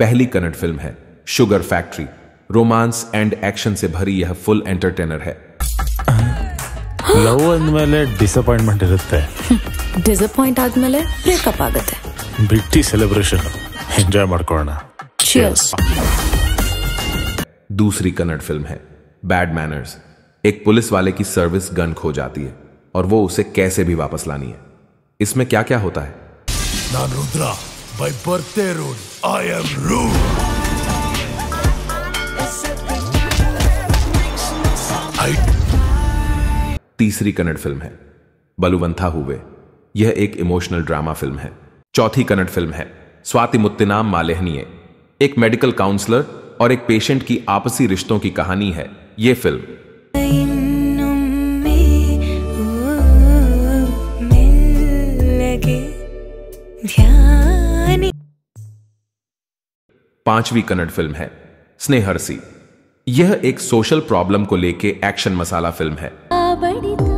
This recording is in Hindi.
पहली कन्नड़ फिल्म है। Sugar factory romance and action से भरी यह फुल एंटरटेनर है। लव अंदमेले डिसअपॉइंटमेंट इरुत्ते, डिसअपॉइंट आदमेले ब्रेकअप आगुत्ते। बिट्टी सेलिब्रेशन एंजॉय ಮಾಡ್ಕೊಳ್ಳೋಣ। चीयर्स। दूसरी कन्नड़ फिल्म है बैड मैनर्स। एक पुलिस वाले की सर्विस गन खो जाती है और वो उसे कैसे भी वापस लानी है। इसमें क्या क्या होता है? नाम Rudra, by birth rude, I am rude. तीसरी कन्नड़ फिल्म है बलुवंथा हुवे। यह एक इमोशनल ड्रामा फिल्म है। चौथी कन्नड़ फिल्म है स्वाति मुत्तिनाम मालेहनिये। एक मेडिकल काउंसलर और एक पेशेंट की आपसी रिश्तों की कहानी है यह फिल्म। पांचवी कन्नड़ फिल्म है स्नेहर सी। यह एक सोशल प्रॉब्लम को लेके एक्शन मसाला फिल्म है।